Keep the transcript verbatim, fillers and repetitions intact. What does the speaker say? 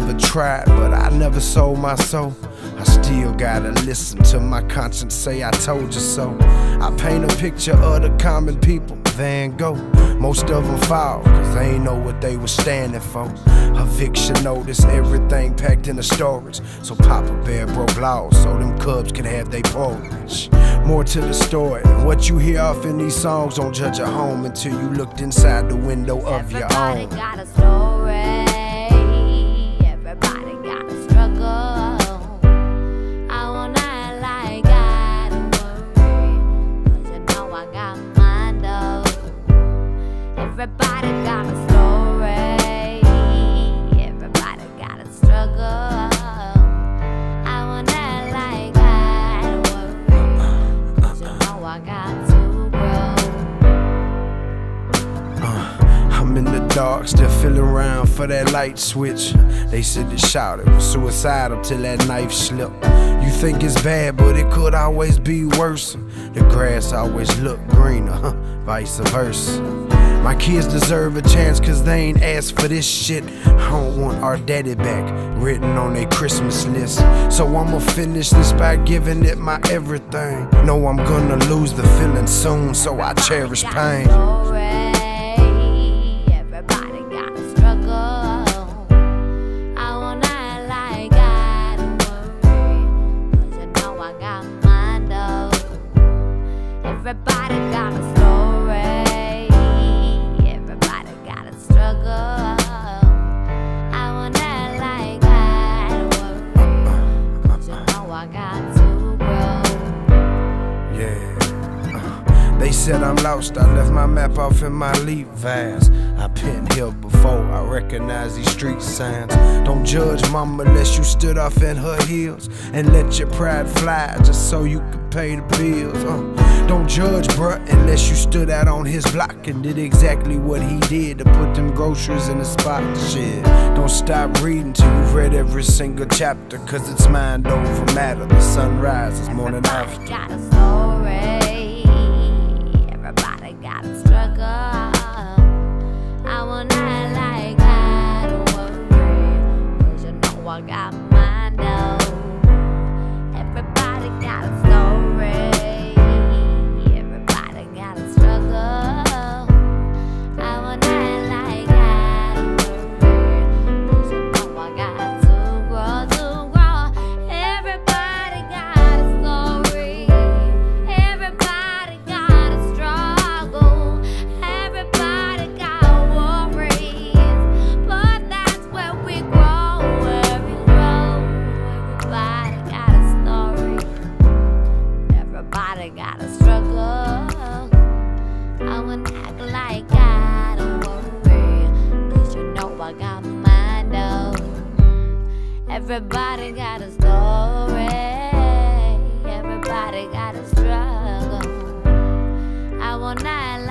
never tried, but I never sold my soul. I still gotta listen to my conscience say I told you so. I paint a picture of the common people, Van Gogh. Most of them fall, cause they ain't know what they was standing for. Eviction notice, everything packed in the storage. So Papa Bear broke laws so them cubs could have their porridge. More to the story, what you hear off in these songs. Don't judge a home until you looked inside the window of your own. Everybody got a story, everybody got a struggle. Everybody got a story, everybody got a struggle. I want that like I worry, cause you know I got to grow. uh, I'm in the dark, still feeling around for that light switch. They said to shout it was suicidal till that knife slipped. You think it's bad, but it could always be worse. The grass always looked greener, huh? Vice versa. My kids deserve a chance cause they ain't asked for this shit. I don't want our daddy back written on their Christmas list. So I'ma finish this by giving it my everything. No, I'm gonna lose the feeling soon, so I cherish pain. Everybody got a struggle. I want that like I worry, cause you know I got mine though. Everybody got a struggle. They said I'm lost, I left my map off in my Levi's. I've been here before, I recognize these street signs. Don't judge mama unless you stood off in her heels and let your pride fly just so you could pay the bills. uh, Don't judge bruh unless you stood out on his block and did exactly what he did to put them groceries in the spot. Shit, don't stop reading till you've read every single chapter, cause it's mind over matter. The sun rises morning after. Everybody got a story, everybody got a struggle. I want that like I worry, cause you know I got mine though. Everybody got a story, everybody got a struggle. I want that like I worry, cause you know I got to grow, to grow. Everybody got a story, everybody got a struggle, everybody got worries, but that's where we grow, where we grow. Everybody got a story, everybody got a struggle. I wouldn't act like I don't worry, cause you know I got mine though. Everybody got a story, everybody got a struggle. I won't act